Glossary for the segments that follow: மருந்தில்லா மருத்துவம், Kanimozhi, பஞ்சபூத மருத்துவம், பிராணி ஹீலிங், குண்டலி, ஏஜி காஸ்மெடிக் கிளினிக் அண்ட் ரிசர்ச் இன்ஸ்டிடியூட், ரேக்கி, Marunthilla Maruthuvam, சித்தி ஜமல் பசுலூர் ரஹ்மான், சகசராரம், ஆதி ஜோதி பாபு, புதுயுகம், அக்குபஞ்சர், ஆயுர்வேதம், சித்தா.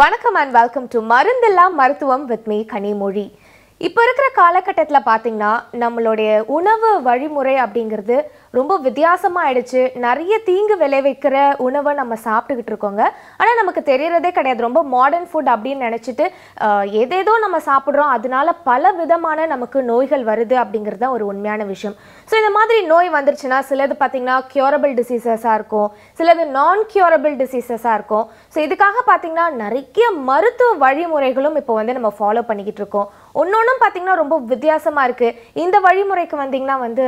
வணக்கம் and welcome to Marunthilla Maruthuvam with me Kanimozhi. இப்போ இருக்கிற காலகட்டத்துல பாத்தீங்கன்னா நம்மளுடைய உணவு வழிமுறை அப்படிங்கிறது ரொம்ப வித்தியாசமா ஆயிடுச்சு. நிறைய தீங்கு விளைவிக்கிற உணவை நம்ம சாப்பிட்டுக்கிட்டு இருக்கோங்க. ஆனா நமக்கு தெரியறதே கிடையாது. ரொம்ப மாடர்ன் ஃபுட் அப்படி நினைச்சிட்டு ஏதேதோ நம்ம சாப்பிடுறோம். அதனால பல விதமான நமக்கு நோய்கள் வருது அப்படிங்கிறது தான் ஒரு உண்மையான விஷயம். சோ இந்த மாதிரி நோய் வந்திருச்சுனா சிலது பாத்தீங்கன்னா curable diseases-ஆ இருக்கும். சிலது நான் curable diseases-ஆ இருக்கும். சோ இதுக்காக பாத்தீங்கன்னா நிறைய மருத்துவ வழிமுறைகளும் இப்போ வந்து நம்ம ஃபாலோ பண்ணிக்கிட்டு இருக்கோம். ஒன்னொண்ணும் பாத்தீங்கன்னா ரொம்ப வித்தியாசமா இருக்கு. இந்த வழிமுறைக்கு வந்தீங்கன்னா வந்து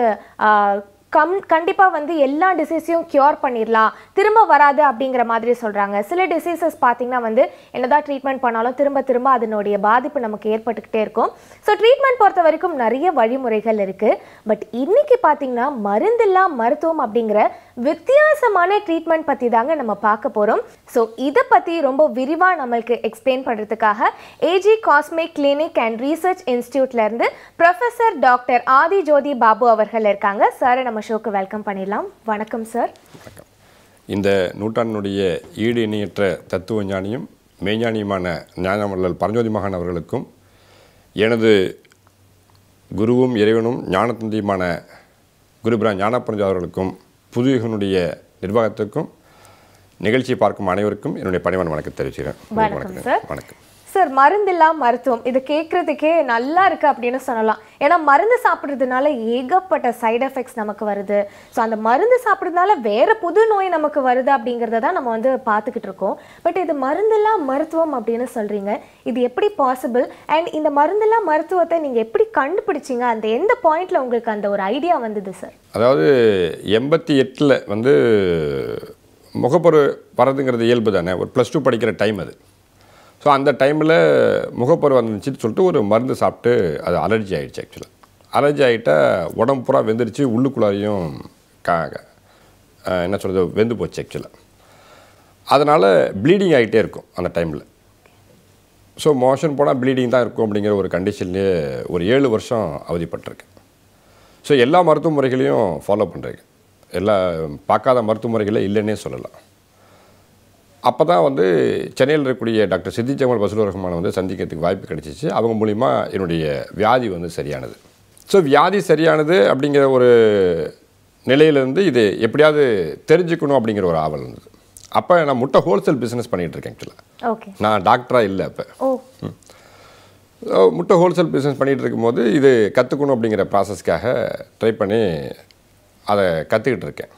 கண்டிப்பா வந்து எல்லா டிசீஸையும் கியூர் பண்ணிரலாம் திரும்ப வராது அப்படிங்கற மாதிரி சொல்றாங்க. சில டிசீसेस பாத்தீங்கன்னா வந்து என்னதான் ட்ரீட்மென்ட் பண்ணாலும் திரும்ப அதனுடைய பாதிப்பு நமக்கு ஏற்பட்டுக்கிட்டே இருக்கும். சோ ட்ரீட்மென்ட் பொறுத்த வரைக்கும் நிறைய வழிமுறைகள் இருக்கு. பட் இன்னைக்கு பாத்தீங்கன்னா மருந்தில்லா மருத்துவம் அப்படிங்கற வித்தியாசமான ட்ரீட்மென்ட் பத்தி தாங்க நம்ம பார்க்க போறோம். சோ இத பத்தி ரொம்ப விரிவா நமக்கு எக்ஸ்பிளைன் பண்றதுக்காக AG cosmetic clinic and research இன்ஸ்டிடியூட்ல இருந்து ப்ரொஃபசர் டாக்டர் ஆதி ஜோதி பாபு அவர்கள் இருக்காங்க. சார் நம்ம ஷோக்கு வெல்கம் பண்ணிடலாம். வணக்கம் சார். வணக்கம். இந்த நூற்றாண்டினுடைய ஈடு இணையற்ற தத்துவ ஞானியும் மெய்ஞானியுமான ஞானவள்ளல் பரஞ்சோதி மகான் அவர்களுக்கும் எனது குருவும் இறைவனும் ஞானத்தந்தையுமான குருபிரா ஞானப்பரஞ்சோதி அவர்களுக்கும் புதுயுகனுடைய நிர்வாகத்துக்கும் நிகழ்ச்சியை பார்க்கும் அனைவருக்கும் என்னுடைய பணிவான வணக்கத்தை தெரிவிக்கிறேன். வணக்கம் சார். வணக்கம் சார். மருந்தில்லா மருத்துவம் இது கேட்குறதுக்கே நல்லா இருக்குது அப்படின்னு சொல்லலாம். ஏன்னா மருந்து சாப்பிட்றதுனால ஏகப்பட்ட சைடு எஃபெக்ட்ஸ் நமக்கு வருது. ஸோ அந்த மருந்து சாப்பிட்றதுனால வேறு புது நோய் நமக்கு வருது அப்படிங்கிறத தான் நம்ம வந்து பார்த்துக்கிட்டு இருக்கோம். பட் இது மருந்தில்லா மருத்துவம் அப்படின்னு சொல்கிறீங்க. இது எப்படி பாசிபிள் அண்ட் இந்த மருந்தில்லா மருத்துவத்தை நீங்கள் எப்படி கண்டுபிடிச்சிங்க? அந்த எந்த பாயிண்டில் உங்களுக்கு அந்த ஒரு ஐடியா வந்தது சார்? அதாவது 88 வந்து முகப்பரு வரதுங்கிறது இயல்பு தானே. ஒரு +2 படிக்கிற டைம் அது. ஸோ அந்த டைமில் முகப்பரு வந்துச்சுன்னு சொல்லிட்டு ஒரு மருந்து சாப்பிட்டு அது அலர்ஜி ஆகிடுச்சு. ஆக்சுவலாக அலர்ஜி ஆகிட்டால் உடம்பு பூரா வெந்துருச்சு. உள்ளுக்குள்ளாரையும் என்ன சொல்கிறது வெந்து போச்சு. ஆக்சுவலாக அதனால் ப்ளீடிங் ஆகிட்டே இருக்கும் அந்த டைமில். ஸோ மோஷன் போனால் ப்ளீடிங் தான் இருக்கும் அப்படிங்கிற ஒரு கண்டிஷன்லேயே ஒரு 7 வருஷம் அவதிப்பட்டிருக்கேன். ஸோ எல்லா மருத்துவ முறைகளையும் ஃபாலோ பண்ணுறேன். எல்லா பார்க்காத மருத்துவ முறைகளே இல்லைன்னே சொல்லலாம். அப்போ தான் வந்து சென்னையில் இருக்கக்கூடிய டாக்டர் சித்தி ஜமல் பசுலூர் ரஹ்மானை வந்து சந்திக்கிறதுக்கு வாய்ப்பு கிடைச்சிச்சு. அவங்க மூலிமா என்னுடைய வியாதி வந்து சரியானது. ஸோ வியாதி சரியானது அப்படிங்கிற ஒரு நிலையிலேருந்து இது எப்படியாவது தெரிஞ்சுக்கணும் அப்படிங்கிற ஒரு ஆவல் இருந்தது. அப்போ நான் முட்டை ஹோல்சேல் பிஸ்னஸ் பண்ணிகிட்ருக்கேன். ஆக்சுவலாக ஓகே நான் டாக்டராக இல்லை. அப்போ முட்டை ஹோல்சேல் பிஸ்னஸ் பண்ணிகிட்டு இருக்கும்போது இது கற்றுக்கணும் அப்படிங்கிற ப்ராசஸ்க்காக ட்ரை பண்ணி அதை கற்றுக்கிட்டு இருக்கேன்.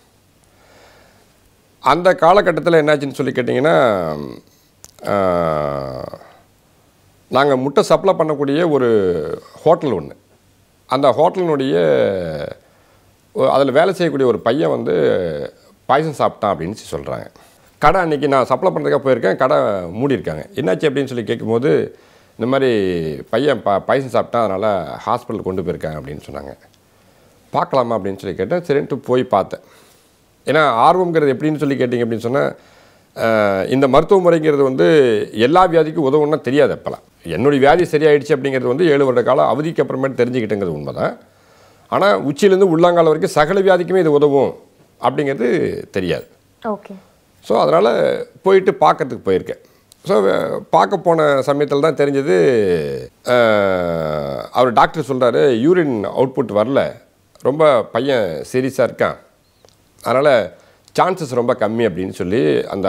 அந்த காலகட்டத்தில் என்னாச்சுன்னு சொல்லி கேட்டிங்கன்னா நாங்கள் முட்டை சப்ளை பண்ணக்கூடிய ஒரு ஹோட்டல் ஒன்று. அந்த ஹோட்டலினுடைய அதில் வேலை செய்யக்கூடிய ஒரு பையன் வந்து பாய்சன் சாப்பிட்டான் அப்படின்னு சொல்கிறாங்க. கடை அன்றைக்கி நான் சப்ளை பண்ணுறதுக்காக போயிருக்கேன். கடை மூடியிருக்காங்க. என்னாச்சு அப்படின்னு சொல்லி கேட்கும்போது இந்த மாதிரி பையன் பாய்சன் சாப்பிட்டான், அதனால் ஹாஸ்பிட்டல் கொண்டு போயிருக்காங்க அப்படின்னு சொன்னாங்க. பார்க்கலாமா அப்படின்னு சொல்லி கேட்டேன். சரின்ட்டு போய் பார்த்தேன். ஏன்னா ஆர்வம்ங்கிறது எப்படின்னு சொல்லி கேட்டிங்க அப்படின்னு சொன்னால் இந்த மருத்துவ முறைங்கிறது வந்து எல்லா வியாதிக்கும் உதவுன்னா தெரியாது. அப்போலாம் என்னுடைய வியாதி சரியாயிடுச்சு அப்படிங்கிறது வந்து 7 வருட காலம் அவதிக்கு அப்புறமேட்டு தெரிஞ்சுக்கிட்டேங்கிறது உண்மை தான். ஆனால் உச்சியிலேருந்து உள்ளாங்கால வரைக்கும் சகல வியாதிக்குமே இது உதவும் அப்படிங்கிறது தெரியாது. ஓகே. ஸோ அதனால் போயிட்டு பார்க்கறதுக்கு போயிருக்கேன். ஸோ பார்க்க போன சமயத்தில் தான் தெரிஞ்சது அவர் டாக்டர் சொல்கிறாரு யூரின் அவுட்புட் வரல, ரொம்ப பையன் சீரியஸாக இருக்கான், அதனால் சான்சஸ் ரொம்ப கம்மி அப்படின்னு சொல்லி அந்த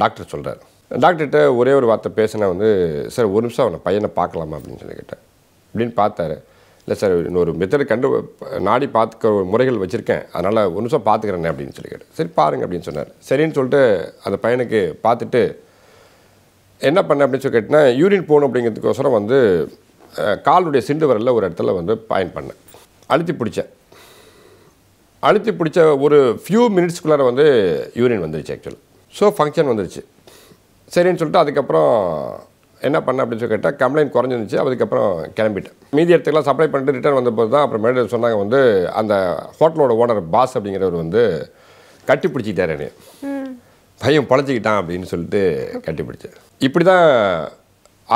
டாக்டர் சொல்கிறார். டாக்டர்கிட்ட ஒரே ஒரு வார்த்தை பேசினா வந்து சார் ஒரு நிமிஷம் அவனை பையனை பார்க்கலாமா அப்படின்னு சொல்லி கேட்டேன். அப்படின்னு பார்த்தாரு. இல்லை சார் இன்னொரு மெத்தட் நாடி பார்த்துக்க முறைகள் வச்சுருக்கேன், அதனால் ஒரு நிமிஷம் பார்த்துக்கிறேனே அப்படின்னு சொல்லி கேட்டேன். சரி பாருங்கள் அப்படின்னு சொன்னார். சரின்னு சொல்லிட்டு அந்த பையனுக்கு பார்த்துட்டு என்ன பண்ண அப்படின்னு சொல்லி கேட்டேன்னா யூரின் போகணும் அப்படிங்கிறதுக்கோசரம் வந்து காலுடைய சிண்டு வரல ஒரு இடத்துல வந்து பாயிண்ட் பண்ணேன். அழுத்தி பிடிச்ச ஒரு ஃபியூ மினிட்ஸ்குள்ளார வந்து யூரின் வந்துருச்சு. ஆக்சுவலாக ஸோ ஃபங்க்ஷன் வந்துருச்சு. சரின்னு சொல்லிட்டு அதுக்கப்புறம் என்ன பண்ண அப்படின்னு சொல்லி கேட்டால் கம்ப்ளைண்ட் குறைஞ்சிருந்துச்சு. அதுக்கப்புறம் கிளம்பிட்டேன். மீதி இடத்துக்குலாம் சப்ளை பண்ணிட்டு ரிட்டர்ன் வந்தபோது தான் அப்புறம் மேடம் சொன்னாங்க வந்து அந்த ஹோட்டலோட ஓனர் பாஸ் அப்படிங்கிறவர் வந்து கட்டி பிடிச்சிக்கிட்டார். என்னைய பையன் பழச்சிக்கிட்டான் அப்படின்னு சொல்லிட்டு கட்டி பிடிச்சார். இப்படி தான்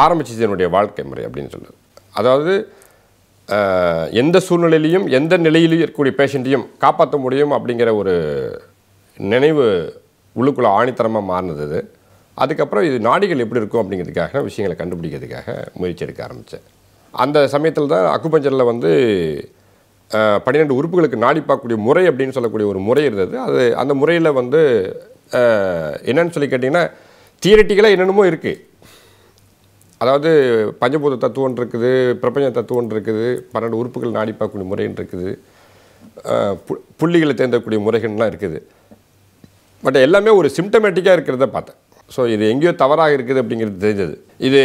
ஆரம்பிச்சிச்சு என்னுடைய வாழ்க்கை முறை அப்படின்னு சொல்லுது. அதாவது எந்த சூழ்நிலையிலையும் எந்த நிலையிலையும் இருக்கக்கூடிய பேஷண்ட்டையும் காப்பாற்ற முடியும் அப்படிங்கிற ஒரு நினைவு உள்ளுக்குள்ளே ஆணித்தரமாக மாறினது. அதுக்கப்புறம் இது நாடிகள் எப்படி இருக்கும் அப்படிங்கிறதுக்காக விஷயங்களை கண்டுபிடிக்கிறதுக்காக முயற்சி எடுக்க ஆரம்பித்தேன். அந்த சமயத்தில் தான் அக்குபஞ்சரில் வந்து 12 உறுப்புகளுக்கு நாடி பார்க்கக்கூடிய முறை அப்படின்னு சொல்லக்கூடிய ஒரு முறை இருந்தது. அது அந்த முறையில் வந்து என்னன்னு சொல்லி கேட்டிங்கன்னா தியரிட்டிக்கலாக என்னென்னமோ இருக்குது. அதாவது பஞ்சபூத தத்துவம் இருக்குது, பிரபஞ்ச தத்துவம் இருக்குது, 12 உறுப்புகள் நாடி பார்க்கக்கூடிய முறைன்னு இருக்குது, புள்ளிகளை தேர்ந்தக்கூடிய முறைகள்லாம் இருக்குது. பட் எல்லாமே ஒரு சிம்டமேட்டிக்காக இருக்கிறத பார்த்தேன். ஸோ இது எங்கேயோ தவறாக இருக்குது அப்படிங்கிறது தெரிஞ்சது. இது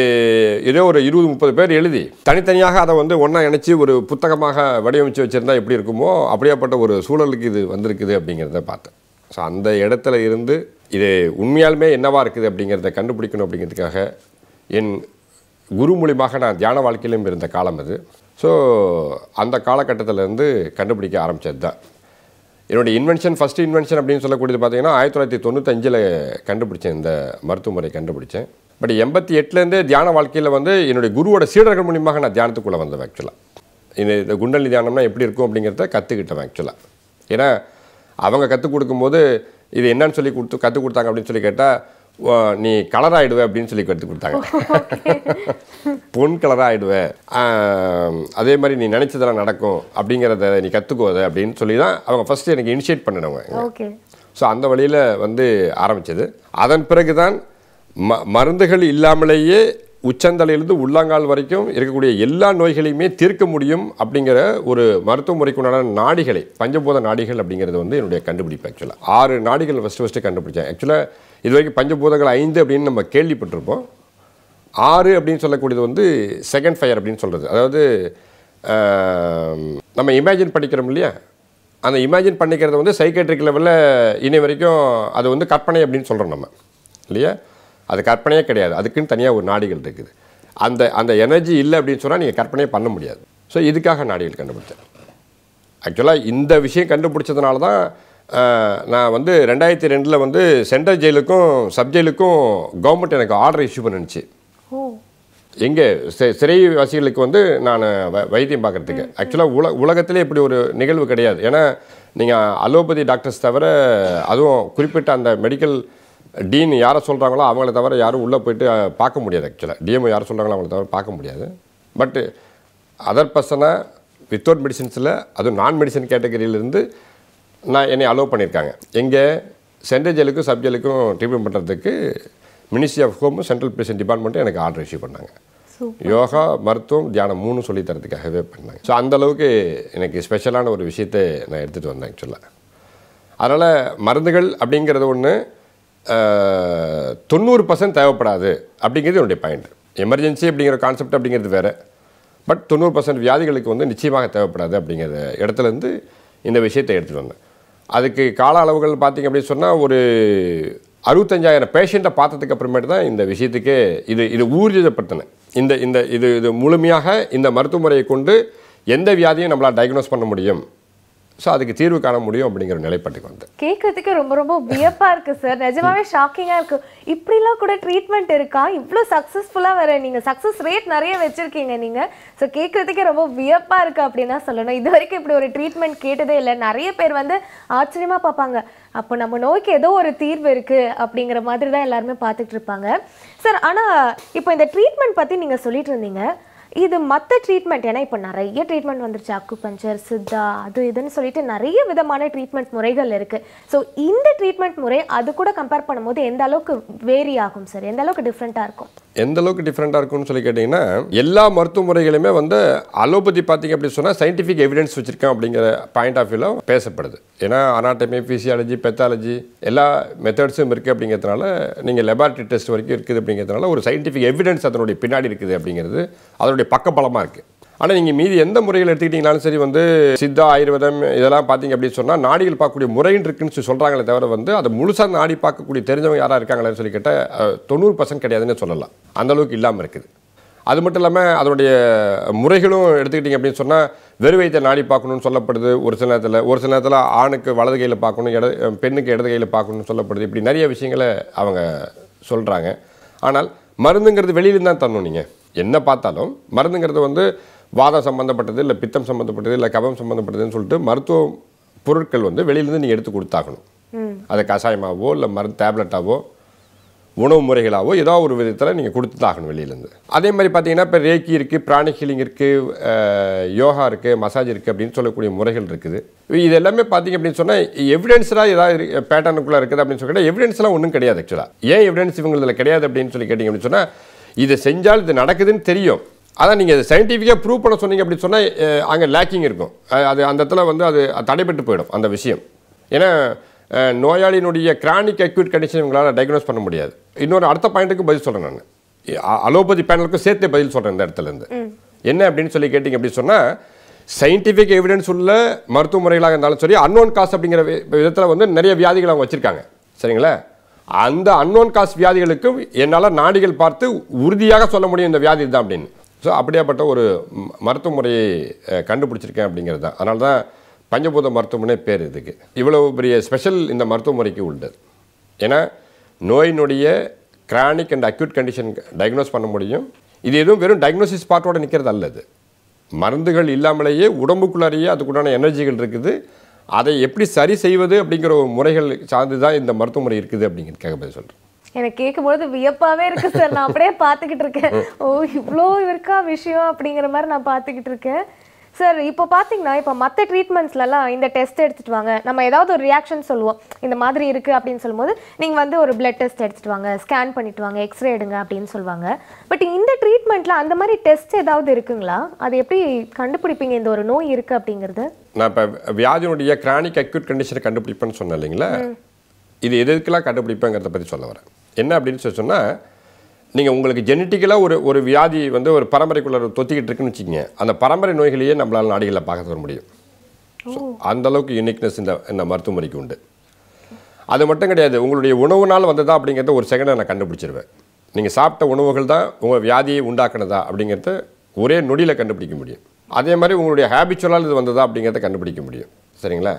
ஏதோ ஒரு 20-30 பேர் எழுதி தனித்தனியாக அதை வந்து ஒன்றா இணைச்சி ஒரு புத்தகமாக வடிவமைச்சு வச்சுருந்தா எப்படி இருக்குமோ அப்படியாப்பட்ட ஒரு சூழலுக்கு இது வந்திருக்குது அப்படிங்கிறத பார்த்தேன். ஸோ அந்த இடத்துல இருந்து இது உண்மையாலுமே என்னவாக இருக்குது அப்படிங்கிறத கண்டுபிடிக்கணும் அப்படிங்கிறதுக்காக என் குரு மூலியமாக நான் தியான வாழ்க்கையிலும் இருந்த காலம் அது. ஸோ அந்த காலகட்டத்திலேருந்து கண்டுபிடிக்க ஆரம்பித்தது தான் என்னுடைய இன்வென்ஷன். ஃபஸ்ட்டு இன்வென்ஷன் அப்படின்னு சொல்லக்கூடியது பார்த்திங்கன்னா 1995 கண்டுபிடிச்சேன், இந்த மருத்துவமுறை கண்டுபிடிச்சேன். பட் 88 தியான வாழ்க்கையில் வந்து என்னுடைய குருவோட சீடர்கள் மூலியமாக நான் தியானத்துக்குள்ளே வந்தேன். ஆக்சுவலாக இந்த குண்டலி தியானம்னா எப்படி இருக்கும் அப்படிங்கிறத கற்றுக்கிட்டேன் ஆக்சுவலாக. ஏன்னா அவங்க கற்றுக் கொடுக்கும்போது இது என்னன்னு சொல்லி கற்றுக் கொடுத்தாங்க அப்படின்னு சொல்லி கேட்டால் நீ கலர் ஆகிடுவே அப்படின்னு சொல்லி கற்றுக் கொடுத்தாங்க. பொன் கலராக ஆகிடுவேன், அதே மாதிரி நீ நினச்சதெல்லாம் நடக்கும் அப்படிங்கிறத நீ கற்றுக்கோத அப்படின்னு சொல்லி தான் அவங்க ஃபஸ்ட்டு எனக்கு இனிஷியேட் பண்ணினவங்க. ஸோ அந்த வழியில் வந்து ஆரம்பித்தது. அதன் பிறகு தான் மருந்துகள் இல்லாமலேயே உச்சந்தலையிலிருந்து உள்ளாங்கால் வரைக்கும் இருக்கக்கூடிய எல்லா நோய்களையுமே தீர்க்க முடியும் அப்படிங்கிற ஒரு மருத்துவ முறைக்குண்டான நாடிகளை, பஞ்சபூத நாடிகள் அப்படிங்கிறது வந்து என்னுடைய கண்டுபிடிப்பு. ஆக்சுவலாக 6 நாடிகள் ஃபஸ்ட்டு கண்டுபிடிச்சேன். ஆக்சுவலாக இது வரைக்கும் பஞ்சபூதங்கள் 5 அப்படின்னு நம்ம கேள்விப்பட்டிருப்போம். 6 அப்படின்னு சொல்லக்கூடியது வந்து செகண்ட் ஃபயர் அப்படின்னு சொல்கிறது. அதாவது நம்ம இமேஜின் பண்ணிக்கிறோம் இல்லையா, அந்த இமேஜின் பண்ணிக்கிறது வந்து சைக்கேட்ரிக் லெவலில் இனி வரைக்கும் அது வந்து கற்பனை அப்படின்னு சொல்கிறோம் நம்ம இல்லையா. அது கற்பனையே கிடையாது, அதுக்குன்னு தனியாக ஒரு நாடிகள் இருக்குது. அந்த எனர்ஜி இல்லை அப்படின்னு சொன்னால் நீங்கள் கற்பனையே பண்ண முடியாது. ஸோ இதுக்காக நாடிகள் கண்டுபிடிச்சேன். ஆக்சுவலாக இந்த விஷயம் கண்டுபிடிச்சதுனால தான் நான் வந்து 2002 வந்து சென்ட்ரல் ஜெயிலுக்கும் சப்ஜெயிலுக்கும் கவர்மெண்ட் எனக்கு ஆர்டர் இஷ்யூ பண்ணிச்சு. எங்கே சிறைவாசிகளுக்கு வந்து நான் வைத்தியம் பார்க்குறதுக்கு. ஆக்சுவலாக உலகத்திலே இப்படி ஒரு நிகழ்வு கிடையாது. ஏன்னா நீங்கள் அலோபதி டாக்டர்ஸ் தவிர, அதுவும் குறிப்பிட்ட அந்த மெடிக்கல் டீன் யாரை சொல்கிறாங்களோ அவங்கள தவிர யாரும் உள்ளே போய்ட்டு பார்க்க முடியாது. ஆக்சுவலாக டிஎம்ஓ யாரை சொல்கிறாங்களோ அவங்கள தவிர பார்க்க முடியாது. பட்டு அதர் பர்சனாக வித்தவுட் மெடிசன்ஸில், அதுவும் நான் மெடிசன் கேட்டகரியிலேருந்து நான் என்னை அலோவ் பண்ணியிருக்காங்க. எங்கே சென்ட்ரல் ஜெயிலுக்கும் சப்ஜெயிலுக்கும் ட்ரீட்மெண்ட் பண்ணுறதுக்கு மினிஸ்ட்ரி ஆஃப் ஹோமும் சென்ட்ரல் பிரிசன் டிபார்ட்மெண்ட்டும் எனக்கு ஆர்டர் இஷ்யூ பண்ணாங்க. யோகா, மருத்துவம், தியானம் 3 சொல்லி தரதுக்காகவே பண்ணாங்க. ஸோ அந்தளவுக்கு எனக்கு ஸ்பெஷலான ஒரு விஷயத்தை நான் எடுத்துகிட்டு வந்தேன் ஆக்சுவலாக. அதனால் மருந்துகள் அப்படிங்கிறது ஒன்று 90% தேவைப்படாது அப்படிங்கிறது என்னுடைய பாயிண்ட். எமர்ஜென்சி அப்படிங்கிற கான்செப்ட் அப்படிங்கிறது வேறு. பட் 90% வியாதிகளுக்கு வந்து நிச்சயமாக தேவைப்படாது அப்படிங்கிற இடத்துலேருந்து இந்த விஷயத்தை எடுத்துகிட்டு வந்தேன். அதுக்கு கால அளவுகள் பார்த்திங்க அப்படின்னு சொன்னால் ஒரு 65,000 பேஷண்ட்டை பார்த்ததுக்கு அப்புறமேட்டு தான் இந்த விஷயத்துக்கே இது ஊர்ஜிதப்படுத்தினேன். இது முழுமையாக இந்த மருத்துவ முறையை கொண்டு எந்த வியாதியும் நம்மளால் டயக்னோஸ் பண்ண முடியும், ஸோ அதுக்கு தீர்வு காண முடியும் அப்படிங்கிற நிலைப்பாட்டுக்கு வந்து கேட்கறதுக்கு ரொம்ப வியப்பாக இருக்குது சார். நிஜமாவே ஷாக்கிங்காக இருக்குது. இப்படிலாம் கூட ட்ரீட்மெண்ட் இருக்கா? இவ்வளோ சக்ஸஸ்ஃபுல்லாக வேறு நீங்கள் சக்ஸஸ் ரேட் நிறைய வச்சுருக்கீங்க நீங்கள். ஸோ கேட்குறதுக்கே ரொம்ப வியப்பாக இருக்குது அப்படின்னா சொல்லணும். இது வரைக்கும் இப்படி ஒரு ட்ரீட்மெண்ட் கேட்டதே இல்லை. நிறைய பேர் வந்து ஆச்சரியமாக பார்ப்பாங்க, அப்போ நம்ம நோய்க்கு ஏதோ ஒரு தீர்வு இருக்குது அப்படிங்கிற மாதிரி தான் எல்லாருமே பார்த்துட்டு இருப்பாங்க சார். ஆனால் இப்போ இந்த ட்ரீட்மெண்ட் பற்றி நீங்கள் சொல்லிட்டு இருந்தீங்க. இது மற்ற ட்ரீட்மெண்ட், ஏன்னா இப்போ நிறைய ட்ரீட்மெண்ட் வந்துருச்சு, அக்குபஞ்சர், சித்தா, அது இதுன்னு சொல்லிட்டு நிறைய விதமான ட்ரீட்மெண்ட் முறைகள் இருக்குது. ஸோ இந்த ட்ரீட்மெண்ட் முறை அது கூட கம்பேர் பண்ணும்போது எந்த அளவுக்கு வேரி ஆகும் சார்? எந்த அளவுக்கு டிஃப்ரெண்ட்டாக இருக்கும்? எந்த அளவுக்கு டிஃப்ரெண்ட்டாக இருக்கும்னு சொல்லி கேட்டிங்கன்னா, எல்லா மருத்துவ முறைகளுமே வந்து அலோபதி பார்த்திங்க அப்படின்னு சொன்னால் சயின்டிஃபிக் எவிடன்ஸ் வச்சுருக்கேன் அப்படிங்கிற பாயிண்ட் ஆஃப் வியூவில் பேசப்படுது. ஏன்னா அனாட்டமி, ஃபிசியாலஜி, பெத்தாலஜி எல்லா மெத்தட்ஸும் இருக்குது அப்படிங்கிறதுனால, நீங்கள் லெபார்ட்ரி டெஸ்ட் வரைக்கும் இருக்குது அப்படிங்கிறதுனால ஒரு சயின்டிஃபிக் எவிடன்ஸ் அதனுடைய பின்னாடி இருக்குது அப்படிங்கிறது அதனுடைய பக்கபலமாக இருக்குது. ஆனால் நீங்கள் மீதி எந்த முறையில் எடுத்துக்கிட்டிங்கனாலும் சரி, வந்து சித்தா, ஆயுர்வேதம் இதெல்லாம் பார்த்திங்க அப்படின்னு சொன்னால் நாடிகள் பார்க்கக்கூடிய முறைன்னு இருக்குன்னு சொல்கிறாங்களே தவிர வந்து அதை முழுசாக நாடி பார்க்கக்கூடிய தெரிஞ்சவங்க யாராக இருக்காங்களேன்னு சொல்லி கேட்டால் 90% கிடையாதுன்னு சொல்லலாம். அந்தளவுக்கு இல்லாமல் இருக்குது. அது மட்டும் இல்லாமல் அதனுடைய முறைகளும் எடுத்துக்கிட்டிங்க அப்படின்னு சொன்னால் வெறுவைத்தை நாடி பார்க்கணும்னு சொல்லப்படுது ஒரு சில நேரத்தில். ஆணுக்கு வலது கையில் பார்க்கணும், பெண்ணுக்கு இடது கையில் பார்க்கணும்னு சொல்லப்படுது. இப்படி நிறைய விஷயங்களை அவங்க சொல்கிறாங்க. ஆனால் மருந்துங்கிறது வெளியிலேருந்து தான் தரணும். நீங்கள் என்ன பார்த்தாலும் மருந்துங்கிறது வந்து வாதம் சம்மந்தப்பட்டது, இல்லை பித்தம் சம்மந்தப்பட்டது, இல்லை கபம் சம்மந்தப்பட்டதுன்னு சொல்லிட்டு மருத்துவ பொருட்கள் வந்து வெளியிலேருந்து நீங்கள் எடுத்து கொடுத்தாகணும். அது கஷாயமாகவோ இல்லை டேப்லெட்டாகவோ உணவு முறைகளாவோ ஏதோ ஒரு விதத்துல நீங்க கொடுத்துதாகணும் வெளியில இருந்து. அதே மாதிரி பாத்தீங்கன்னா இப்ப ரேக்கி இருக்கு, பிராணி ஹீலிங் இருக்கு, யோகா இருக்கு, மசாஜ் இருக்கு அப்படினு சொல்லக்கூடிய முறைகள் இருக்குது. இது எல்லாமே பாத்தீங்க அப்படினு சொன்னா எவிடன்ஸ்ரா ஏதாவது பேட்டர்னுக்குள்ள இருக்குது அப்படினு சொல்லிட்டா எவிடன்ஸ்லாம் ஒண்ணும் கிடையாது एक्चुअலா. ஏன் எவிடன்ஸ் இவங்களதுல கிடையாது அப்படினு சொல்லி கேட்டிங்க அப்படினு சொன்னா இது செஞ்சால் இது நடக்குதுன்னு தெரியும். அத நீங்க சயின்டிஃபிக்கா ப்ரூவ் பண்ண சொன்னீங்க அப்படினு சொன்னா அங்க லாக்கிங் இருக்கும். அது அந்த இடத்துல வந்து அது தடைபட்டு போய்டும் அந்த விஷயம். ஏனா நோயாளியினுடைய கிரானிக் அக்யூட் கண்டிஷன் உங்களால டயக்னோஸ் பண்ண முடியாது. இன்னொரு அடுத்த பாயிண்ட்க்கு பதில் சொல்றேன் நான். அலோபதி பேனலுக்கு சேர்த்தே பதில் சொல்றேன் இந்த இடத்துல இருந்து. என்ன அப்படினு சொல்லி கேட்டிங்க அப்படி சொன்னா சயின்டிஃபிக் எவிடன்ஸ் உள்ள மருத்துவ முறைகளாக இருந்தாலும் சரி அன்னோன் காஸ் அப்படிங்கற விதத்துல வந்து நிறைய வியாதிகளை அவங்க வச்சிருக்காங்க. சரிங்களா? அந்த அன்னோன் காஸ் வியாதிகளுக்கு என்னால நாடிகள் பார்த்து உறுதியாக சொல்ல முடியும் இந்த வியாதி தான் அப்படினு. சோ அப்படியேப்பட்ட ஒரு மருத்துவ முறையை கண்டுபிடிச்சிருக்கேன் அப்படிங்கறது தான். அதனால தான் பஞ்சபூத மருத்துவமனை பேர் இதுக்கு. இவ்வளவு பெரிய ஸ்பெஷல் இந்த மருத்துவ முறைக்கு உள்ளது. ஏன்னா நோயினுடைய chronic and acute condition diagnose பண்ண முடியும். இது எதுவும் வெறும் டயக்னோசிஸ் பார்ட்டோடு நிற்கிறது அல்லது மருந்துகள் இல்லாமலேயே உடம்புக்குள்ளாரியே அதுக்குண்டான எனர்ஜிகள் இருக்குது. அதை எப்படி சரி செய்வது அப்படிங்கிற ஒரு முறைகள் சார்ந்து தான் இந்த மருத்துவ முறை இருக்குது அப்படிங்கிறதுக்காக பதில் சொல்கிறேன். எனக்கு கேட்கும்போது வியப்பாவே இருக்கு சார். நான் அப்படியே பார்த்துக்கிட்டு இருக்கேன். ஓ இவ்வளோ இருக்கா விஷயம் அப்படிங்கிற மாதிரி நான் பார்த்துக்கிட்டு இருக்கேன். சார் இப்போ பார்த்தீங்கன்னா இப்போ மற்ற ட்ரீட்மெண்ட்ஸ்லாம் இந்த டெஸ்ட் எடுத்துகிட்டு வாங்க, நம்ம ஏதாவது ஒரு ரியாக்ஷன் சொல்லுவோம் இந்த மாதிரி இருக்குது அப்படின்னு சொல்லும்போது நீங்கள் வந்து ஒரு பிளட் டெஸ்ட் எடுத்துகிட்டு வாங்க, ஸ்கேன் பண்ணிவிட்டு வாங்க, எக்ஸ்ரே எடுங்க அப்படின்னு சொல்லுவாங்க. பட் இந்த ட்ரீட்மெண்ட்டில் அந்த மாதிரி டெஸ்ட் ஏதாவது இருக்குங்களா? அது எப்படி கண்டுபிடிப்பீங்க இந்த ஒரு நோய் இருக்குது அப்படிங்கிறது? நான் இப்போ வியாதியினுடைய கிரானிக் அக்யூட் கண்டிஷனை கண்டுபிடிப்பேன்னு சொன்னேன் இல்லைங்களா? இது எதுக்கெல்லாம் கண்டுபிடிப்பேங்கிறத பற்றி சொல்ல வரேன். என்ன அப்படின்னு சொல்லி சொன்னால் நீங்கள் உங்களுக்கு ஜெனட்டிக்கலாக ஒரு வியாதி வந்து ஒரு பரம்பரைக்குள்ளே தொத்திக்கிட்டு இருக்குன்னு வச்சுக்கோங்க. அந்த பரம்பரை நோய்களையே நம்மளால் நாடிகளில் பார்க்க வர முடியும். ஸோ அந்தளவுக்கு யூனிக்னஸ் இந்த மருத்துவ முறைக்கு உண்டு. அது மட்டும் கிடையாது, உங்களுடைய உணவுனால் வந்ததா அப்படிங்கிறத ஒரு செகண்டை நான் கண்டுபிடிச்சிருவேன். நீங்கள் சாப்பிட்ட உணவுகள் தான் உங்கள் வியாதியை உண்டாக்குனதா அப்படிங்கிறத ஒரே நொடியில் கண்டுபிடிக்க முடியும். அதே மாதிரி உங்களுடைய ஹேபிச்சுவலால் இது வந்ததா அப்படிங்கிறத கண்டுபிடிக்க முடியும். சரிங்களா?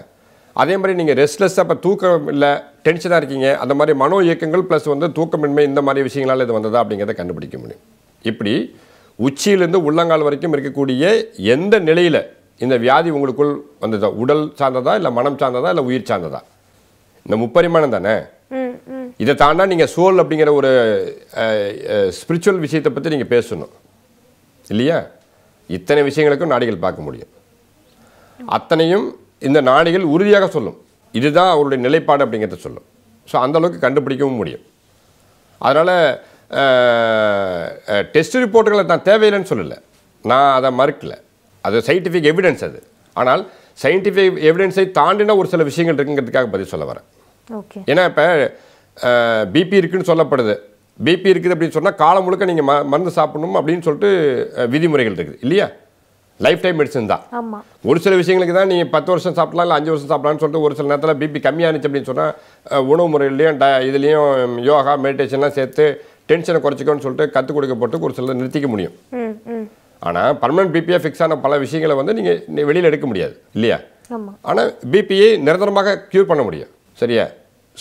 அதே மாதிரி நீங்கள் ரெஸ்ட்லெஸ்ஸாக இப்போ தூக்கம் இல்லை, டென்ஷனாக இருக்கீங்க, அந்த மாதிரி மனோ இயக்கங்கள் ப்ளஸ் வந்து தூக்கமின்மை இந்த மாதிரி விஷயங்களால் இது வந்ததா அப்படிங்கிறத கண்டுபிடிக்க முடியும். இப்படி உச்சியிலேருந்து உள்ளங்கால் வரைக்கும் இருக்கக்கூடிய எந்த நிலையில் இந்த வியாதி உங்களுக்குள் வந்ததா, உடல் சார்ந்ததா இல்லை மனம் சார்ந்ததா இல்லை உயிர் சார்ந்ததா, இந்த முப்பரிமாணம் தானே. இதை தாண்டா நீங்கள் சோல் அப்படிங்கிற ஒரு ஸ்பிரிச்சுவல் விஷயத்தை பற்றி நீங்கள் பேசணும் இல்லையா? இத்தனை விஷயங்களுக்கும் நாடிகள் பார்க்க முடியும். அத்தனையும் இந்த நாடிகள் உறுதியாக சொல்லும், இதுதான் அவருடைய நிலைப்பாடு அப்படிங்கிறத சொல்லும். ஸோ அந்தளவுக்கு கண்டுபிடிக்கவும் முடியும். அதனால் டெஸ்ட் ரிப்போர்ட்டுகளை தான் தேவையில்லைன்னு சொல்லலை, நான் அதை மறுக்கலை. அது சயின்டிஃபிக் எவிடன்ஸ் அது. ஆனால் சயின்டிஃபிக் எவிடன்ஸை தாண்டின ஒரு சில விஷயங்கள் இருக்குங்கிறதுக்காக பதில் சொல்ல வரேன். ஓகே. ஏன்னா இப்போ பிபி இருக்குதுன்னு சொல்லப்படுது. பிபி இருக்குது அப்படின்னு சொன்னால் காலம் முழுக்க நீங்கள் மருந்து சாப்பிடணும் அப்படின்னு சொல்லிட்டு விதிமுறைகள் இருக்குது இல்லையா? லைஃப் டைம் மெடிசன் தான். ஒரு சில விஷயங்களுக்கு தான் நீங்கள் 10 வருஷம் சாப்பிடலாம் இல்லை 5 வருஷம் சாப்பிடலாம்னு சொல்லிட்டு ஒரு சில நேரத்தில் பிபி கம்மியானுச்சு அப்படின்னு சொன்னால் உணவு முறையிலையும் இதுலேயும் யோகா மெடிடேஷன்லாம் சேர்த்து டென்ஷனை குறைச்சிக்கோன்னு சொல்லிட்டு கற்றுக் கொடுக்கப்பட்டு ஒரு சிலதை நிறுத்திக்க முடியும். ஆனால் பர்மனன்ட் பிபியாக ஃபிக்ஸ் ஆன பல விஷயங்களை வந்து நீங்கள் வெளியில் எடுக்க முடியாது இல்லையா? ஆனால் பிபியை நிரந்தரமாக க்யூர் பண்ண முடியும். சரியா?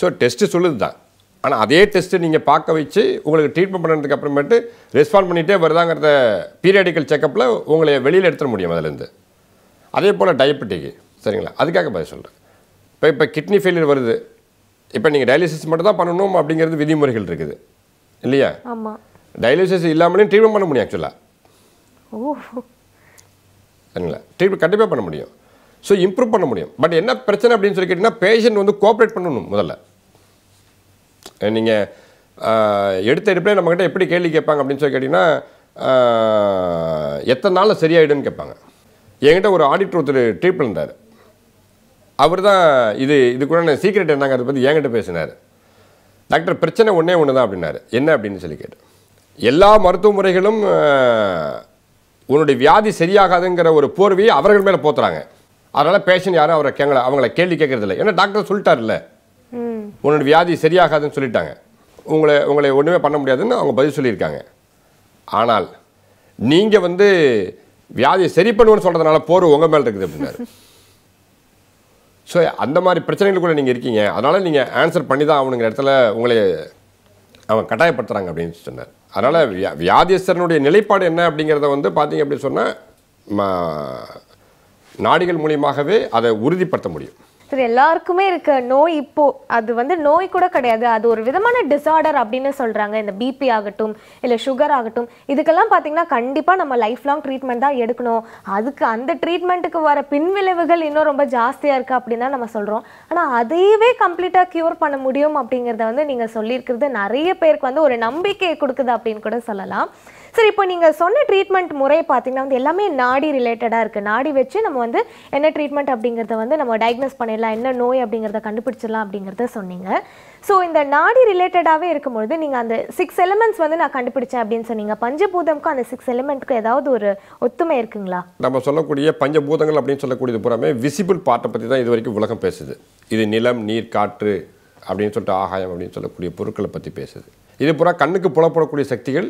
ஸோ டெஸ்ட்டு சொல்லுது தான். ஆனால் அதே டெஸ்ட்டு நீங்கள் பார்க்க வச்சு உங்களுக்கு ட்ரீட்மெண்ட் பண்ணுறதுக்கு அப்புறமேட்டு ரெஸ்பாண்ட் பண்ணிகிட்டே வருதாங்கிறத பீரியாடிக்கல் செக்கப்பில் உங்களை வெளியில் எடுத்துட முடியும் அதுலேருந்து. அதே போல் டயபெட்டிக்கு. சரிங்களா? அதுக்காக பதில் சொல்கிறேன். இப்போ கிட்னி ஃபெயிலியர் வருது, இப்போ நீங்கள் டயாலிசிஸ் மட்டும் தான் பண்ணணும் அப்படிங்கிறது விதிமுறைகள் இருக்குது இல்லையா? டயாலிசிஸ் இல்லாமலே ட்ரீட்மெண்ட் பண்ண முடியும் ஆக்சுவலாக. சரிங்களா? ட்ரீட்மெண்ட் கண்டிப்பாக பண்ண முடியும். ஸோ இம்ப்ரூவ் பண்ண முடியும். பட் என்ன பிரச்சனை அப்படின்னு சொல்லி கேட்டிங்கன்னா பேஷண்ட் வந்து கோஆப்ரேட் பண்ணணும். முதல்ல நீங்கள் எடுத்த எடுப்பிலே நம்மக்கிட்ட எப்படி கேள்வி கேட்பாங்க அப்படின்னு சொல்லி கேட்டிங்கன்னா எத்தனை நாளில் சரியாயிடுன்னு கேட்பாங்க. என்கிட்ட ஒரு ஆடிட்டர் ஒருத்தர் ட்ரீட்மெண்ட் இருந்தார். அவர் தான் இதுக்குள்ள சீக்ரெட் என்னங்க அதை பற்றி என்கிட்ட பேசினார். டாக்டர் பிரச்சனை ஒன்றே ஒன்று தான் அப்படின்னாரு. என்ன அப்படின்னு சொல்லி கேட்டேன். எல்லா மருத்துவ முறைகளும் உன்னுடைய வியாதி சரியாகாதுங்கிற ஒரு போர்வையை அவர்கள் மேலே போத்துறாங்க. அதனால் பேஷண்ட் யாரும் அவங்கள கேள்வி கேட்கறதில்லை. ஏன்னா டாக்டர் சொல்லிட்டார்ல உன்னோட வியாதி சரியாகாதுன்னு சொல்லிட்டாங்க, உங்களை ஒன்றுமே பண்ண முடியாதுன்னு அவங்க பதில் சொல்லியிருக்காங்க. ஆனால் நீங்கள் வந்து வியாதியை சரி பண்ணுவோன்னு சொல்கிறதுனால போர் உங்கள் மேலே இருக்குது அப்படின்னாரு. ஸோ அந்த மாதிரி பிரச்சனைகளுக்குள்ள நீங்கள் இருக்கீங்க, அதனால் நீங்கள் ஆன்சர் பண்ணி தான் அவனுங்கிற இடத்துல உங்களை அவன் கட்டாயப்படுத்துகிறாங்க அப்படின்னு சொன்னார். அதனால் வியாதியஸ்தரனுடைய நிலைப்பாடு என்ன அப்படிங்கிறத வந்து பார்த்தீங்க அப்படின்னு சொன்னால் நாடிகள் மூலியமாகவே அதை உறுதிப்படுத்த முடியும். சரி எல்லாருக்குமே இருக்க நோய் இப்போ அது வந்து நோய் கூட கிடையாது அது ஒரு விதமான டிசார்டர் அப்படினு சொல்றாங்க இந்த बीपी ஆகட்டும் இல்ல சுகர் ஆகட்டும் இதுக்கெல்லாம் பாத்தீங்கன்னா கண்டிப்பா நம்ம லைஃப் லாங் ட்ரீட்மென்ட் தான் எடுக்கணும் அதுக்கு அந்த ட்ரீட்மென்ட்க்கு வர பின்விளைவுகள் இன்னும் ரொம்ப ஜாஸ்தியா இருக்கு அப்படினா நம்ம சொல்றோம் ஆனா அதையவே கம்ப்ளீட்டா கியூர் பண்ண முடியும் அப்படிங்கறத வந்து நீங்க சொல்லியிருக்கிறது நிறைய பேருக்கு வந்து ஒரு நம்பிக்கை கொடுக்குது அப்படினு கூட சொல்லலாம் சரி இப்போ நீங்க சொன்ன ட்ரீட்மென்ட் முறை பாத்தீங்கன்னா வந்து எல்லாமே நாடி ரிலேட்டடா இருக்கு நாடி வெச்சு நம்ம வந்து என்ன ட்ரீட்மென்ட் அப்படிங்கறத வந்து நம்ம டயக்னோஸ் பண்ணலாம் என்ன நோய் அப்படிங்கறத கண்டுபிடிச்சலாம் அப்படிங்கறத சொன்னீங்க சோ இந்த நாடி ரிலேட்டடாவே இருக்கும்போது நீங்க அந்த 6 எலிமெண்ட்ஸ் வந்து நான் கண்டுபிடிச்சேன் அப்படினு சொன்னீங்க பஞ்சபூதம்க்கு அந்த 6 எலிமெண்ட்க்கு ஏதாவது ஒரு ஒத்துமை இருக்குங்களா நம்ம சொல்லக்கூடிய பஞ்சபூதங்கள் அப்படினு சொல்லக்கூடியது புறமே விசிபிள் பார்ட்ட பத்தி தான் இதுவரைக்கும் உலகம் பேசுது இது நிலம் நீர் காற்று அப்படினு சொல்லிட்டு ஆகாயம் அப்படினு சொல்லக்கூடிய பொருட்களை பத்தி பேசுது இது புற கண்ணுக்கு புலப்படக்கூடிய சக்திகள்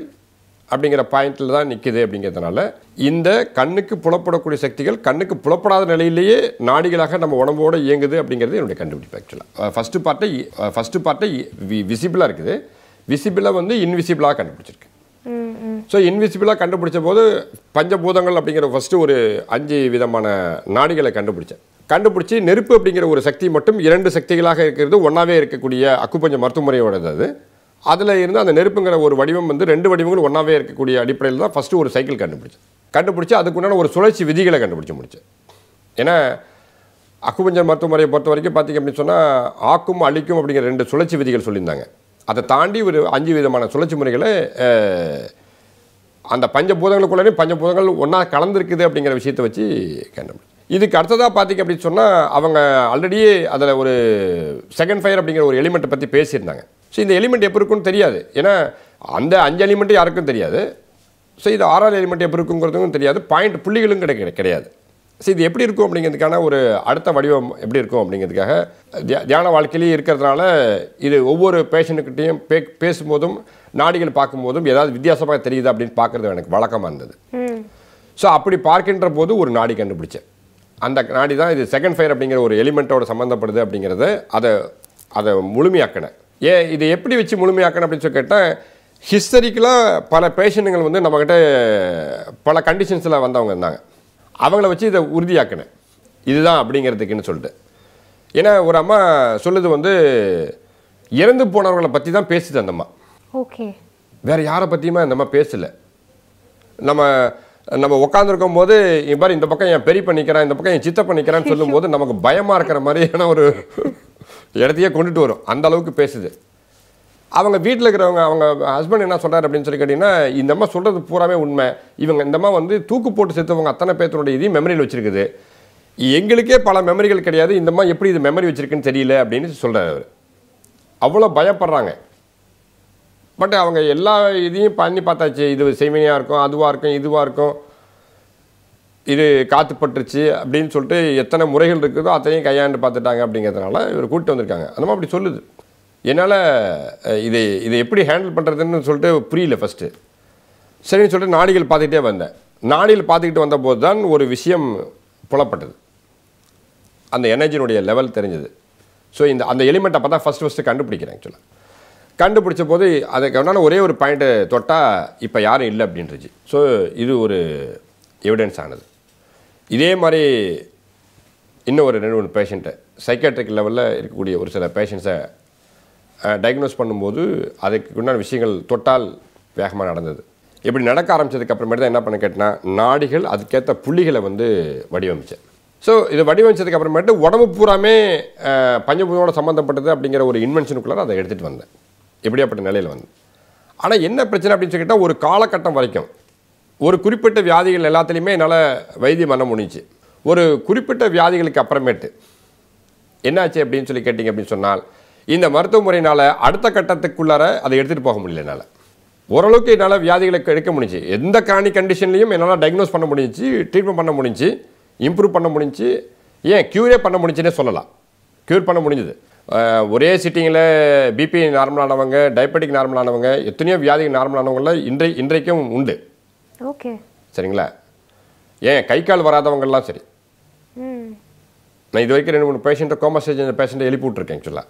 அப்படிங்கற பாயிண்ட்ல தான் நிக்குது அப்படிங்கறதனால இந்த கண்ணுக்கு புலப்படக்கூடிய சக்திகள் கண்ணுக்கு புலப்படாத நிலையிலேயே நாடிகளாக நம்ம உடம்போட இயங்குது அப்படிங்கிறது என்னோட கண்டுபிடிப்பு एक्चुअली ஃபர்ஸ்ட் பார்ட் விசிபிளா இருக்குது விசிபிளா வந்து இன்விசிபிளா கண்டுபிடிச்சிருக்கு சோ இன்விசிபிளா கண்டுபிடிச்சபோது பஞ்சபூதங்கள் அப்படிங்கற ஃபர்ஸ்ட் ஒரு 5 விதமான நாடிகளை கண்டுபிடிச்சி நெருப்பு அப்படிங்கற ஒரு சக்தி மட்டும் 2 சக்திகளாக இருக்குது ஒண்ணாவே இருக்கக்கூடிய அக்குபஞ்ச மருத்துவமுறையோடது அதுல இருந்து அந்த நெருப்புங்கற ஒரு வடிவம் வந்து 2 வடிவங்கள் ஒண்ணாவே இருக்க கூடிய அடிப்படையில தான் ஃபர்ஸ்ட் ஒரு சைக்கிள் கண்டுபிடிச்சு அதுக்குண்டான ஒரு சுழற்சி விதிகளை கண்டுபிடிச்சு முடிச்சேன் ஏனா அக்குபஞ்சர் மருத்துவமுறையை பொறுத்த வரைக்கும் பாத்தீங்க அப்படி சொன்னா ஆக்கும் அழிக்கும் அப்படிங்கற 2 சுழற்சி விதிகள் சொல்லிருந்தாங்க அதை தாண்டி ஒரு 5 விதமான சுழற்சி முறைகளை அந்த பஞ்சபூதங்களுக்குள்ளே பஞ்சபூதங்கள் ஒண்ணா கலந்து இருக்குது அப்படிங்கற விஷயத்தை வச்சு கண்டுபிடிச்சேன் இதுக்கு அடுத்ததா பாத்தீங்க அப்படி சொன்னா அவங்க ஆல்ரெடி அதல ஒரு செகண்ட் ஃபயர் அப்படிங்கற ஒரு எலிமெண்ட் பத்தி பேசிருந்தாங்க So, இந்த எலிமெண்ட் எப்படி இருக்குன்னு தெரியாது. ஏனா அந்த 5 எலிமெண்ட் யாருக்கும் தெரியாது. சோ இது 6வது எலிமெண்ட் எப்படி இருக்கும்ங்கிறதும் தெரியாது. பாயிண்ட் புள்ளிகளும் கிடையாது. சோ இது எப்படி இருக்கும் அப்படிங்கிறதுக்கான ஒரு அடுத்த வடிவம் எப்படி இருக்கும் அப்படிங்கிறதுக்காக தியான வாழ்க்கையில இருக்குறதனால இது ஒவ்வொரு பேஷண்ட்கிட்டயும் பேசும்போதும் நாடிகள் பாக்கும்போதும் ஏதாவது வித்தியாசமா தெரியுதா அப்படினு பாக்குறது எனக்கு வழக்கமா இருந்தது. சோ அப்படி பார்க்கின்ற போது ஒரு நாடி கண்டுபிடிச்சேன். அந்த நாடி தான் இது செகண்ட் ஃபயர் அப்படிங்கற ஒரு எலிமெண்டோட சம்பந்தப்படுது அப்படிங்கறது அத முழுமையாக்கணும் இது எப்படி வெச்சு முழுமையாக்கணும் அப்படி சொல்லி கேட்டா ஹிஸ்டரிக்கலா பல பேஷண்ட்கள் வந்து நம்மகிட்ட பல கண்டிஷன்ஸ்ல வந்தவங்க இருந்தாங்க அவங்கள வெச்சு இத உறுதியாக்கணும் இதுதான் அப்படிங்கிறதுக்குன்னு சொல்லிட்டு ஏனா ஒரு அம்மா சொல்லுது வந்து இறந்து போனவங்கள பத்தி தான் பேசுது அந்த அம்மா ஓகே வேற யாரை பத்தியுமே அந்த அம்மா பேசல நம்ம உட்கார்ந்து இருக்கும்போது இவர் இந்த பக்கம் ஏன் பெரிய பண்ணிக்கறான் இந்த பக்கம் ஏன் சித்த பண்ணிக்கறான்னு சொல்லும்போது நமக்கு பயமா இருக்கற மாதிரியான ஒரு இடத்தியே கொண்டுட்டு வரோம் அந்த அளவுக்கு பேசுது அவங்க வீட்ல இருக்கறவங்க அவங்க ஹஸ்பண்ட் என்ன சொல்றாரு அப்படினு சொல்லி கேட்டினா இந்த அம்மா சொல்றது பூராவே உண்மை இவங்க இந்த அம்மா வந்து தூக்கு போட்டு செத்துவங்க அத்தனை பேத்தரோட இது மெமரியில வச்சிருக்குது எங்களுக்கே பல மெமரிகள் கிடையாது இந்த அம்மா எப்படி இது மெமரி வச்சிருக்குன்னு தெரியல அப்படினு சொல்றாரு அவர் அவ்வளவு பயப்படுறாங்க பட் அவங்க எல்லா இதையும் பண்ணி பார்த்தாச்சு இது செய்வினியா இருக்கும் அதுவா இருக்கும் இதுவா இருக்கும் இது காத்து பட்டுச்சு அப்படினு சொல்லிட்டு எத்தனை முறைகள் இருக்குதோ அதையும் கையாண்டு பார்த்துட்டாங்க அப்படிங்கறதனால இவர கூட்டி வந்திருக்காங்க அதுமா அப்படி சொல்லுது என்னால இது எப்படி ஹேண்டில் பண்றதுன்னு சொல்லிட்டு புரியல ஃபர்ஸ்ட் சரின்னு சொல்லிட்டு நாடிகள் பாத்திட்டே வந்தேன் நாடிகள் பாத்திட்டு வந்தபோது தான் ஒரு விஷயம் புலப்பட்டது அந்த எனர்ஜியோட லெவல் தெரிஞ்சது சோ இந்த அந்த எலிமெண்ட் அப்பதான் ஃபர்ஸ்ட் கண்டுபிடிக்கிறேன் एक्चुअली கண்டுபிடிச்சபோது அதற்கான ஒரே ஒரு பாயிண்ட் தொட்டா இப்ப யாரும் இல்ல அப்படின்றது சோ இது ஒரு எவிடன்ஸ் ஆனது இதே மாதிரி இன்னும் ஒரு 2 பேஷண்ட் சைக்கியாட்ரிக் லெவல்ல இருக்கக்கூடிய ஒரு சில பேஷண்ட்ஸை டயக்னோஸ் பண்ணும்போது அதுக்கு உண்டான விஷயங்கள் தொட்டால் வேகமா நடந்தது இப்படி நடக்க ஆரம்பிச்சதுக்கு அப்புறமேட்டு தான் என்ன பண்ண கேட்டனா நாடிகள் அதுக்கேத்த புள்ளிகளை வந்து வடிவமைச்சேன் சோ இது வடிவமைச்சதுக்கு அப்புறமேட்டு உடம்பு பூராமே பஞ்சபூதத்தோட சம்பந்தப்பட்டது அப்படிங்கற ஒரு இன்வென்ஷனுக்குள்ள அதை எடுத்துட்டு வந்தேன் இப்படியாப்பட்ட நிலையில வந்து ஆனா என்ன பிரச்சனை அப்படினு சொல்லி கேட்டா ஒரு காலகட்டம் வரைக்கும் ஒரு குறிப்பிட்ட வியாதிகள் எல்லாத்திலயுமே என்னால வைத்தியம் பண்ண முடிஞ்சு ஒரு குறிப்பிட்ட வியாதிகளுக்கு அப்புறமேட்டு என்னாச்சு அப்படினு சொல்லி கேட்டிங்க அப்படி சொன்னால் இந்த மருத்துவமுறையினால அடுத்த கட்டத்துக்குள்ளார அதை எடுத்துட்டு போக முடியல என்னால ஓரளவுக்கு என்னால வியாதிகளை எடுக்க முடிஞ்சு எந்த கண்டிஷன்லயும் என்னால டயக்னோஸ் பண்ண முடிஞ்சு ட்ரீட்மென்ட் பண்ண முடிஞ்சு இம்ப்ரூவ் பண்ண முடிஞ்சு ஏன் கியூரே பண்ண முடிஞ்சேனே சொல்லலாம் கியூர் பண்ண முடிஞ்சது ஒரே சிட்டிங்ல பிபி நார்மலானவங்க டயபெடிக் நார்மலானவங்க எத்தனையோ வியாதிகள் நார்மலானவங்கள இன்றைக்கும் உண்டு ஓகே சரிங்களா ஏன் கை கால் வராதவங்க எல்லாம் சரி நான் இது வரைக்கும் 2-3 பேஷண்ட கோமா ஸ்டேஜ்ல பேஷண்ட எழுப்பி விட்டுருக்கேன் एक्चुअली